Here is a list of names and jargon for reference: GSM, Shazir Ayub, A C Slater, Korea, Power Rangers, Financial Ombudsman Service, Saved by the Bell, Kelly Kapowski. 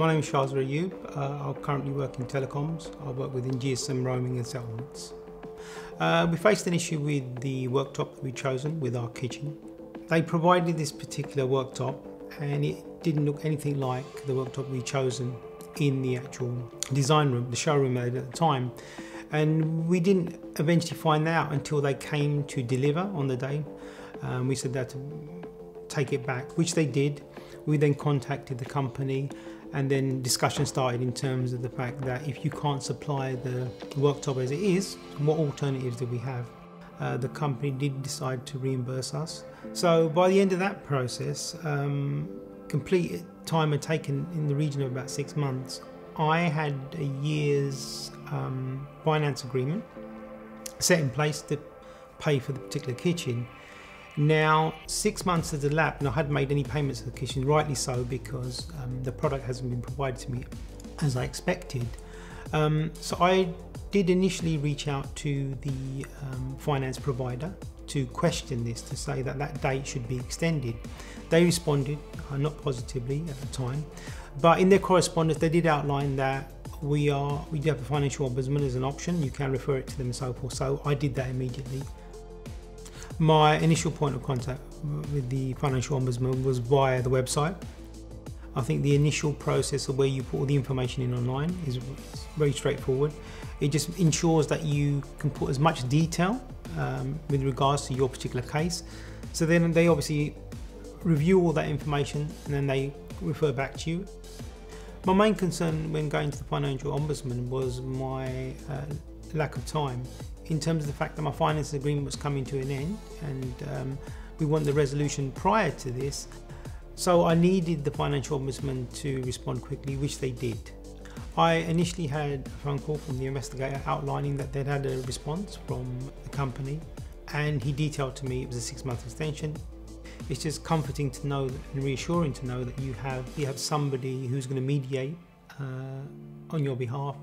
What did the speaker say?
My name is Shazir Ayub. I currently work in telecoms. I work within GSM roaming and settlements. We faced an issue with the worktop that we'd chosen with our kitchen. They provided this particular worktop and it didn't look anything like the worktop we'd chosen in the actual design room, the showroom at the time. And we didn't eventually find out until they came to deliver on the day. We said that to take it back, which they did. We then contacted the company and then discussion started in terms of the fact that if you can't supply the worktop as it is, what alternatives do we have? The company did decide to reimburse us. So by the end of that process, complete time had taken in the region of about 6 months. I had a year's finance agreement set in place to pay for the particular kitchen. Now, 6 months has elapsed and I hadn't made any payments to the kitchen, rightly so, because the product hasn't been provided to me as I expected. So I did initially reach out to the finance provider to question this, to say that that date should be extended. They responded, not positively at the time, but in their correspondence they did outline that we do have a financial ombudsman as an option, you can refer it to them and so forth, so I did that immediately. My initial point of contact with the Financial Ombudsman was via the website. I think the initial process of where you put all the information in online is very straightforward. It just ensures that you can put as much detail with regards to your particular case. So then they obviously review all that information and then they refer back to you. My main concern when going to the Financial Ombudsman was my lack of time, in terms of the fact that my finance agreement was coming to an end and we wanted the resolution prior to this. So I needed the Financial Ombudsman to respond quickly, which they did. I initially had a phone call from the investigator outlining that they'd had a response from the company and he detailed to me it was a 6-month extension. It's just comforting to know and reassuring to know that you have somebody who's going to mediate on your behalf.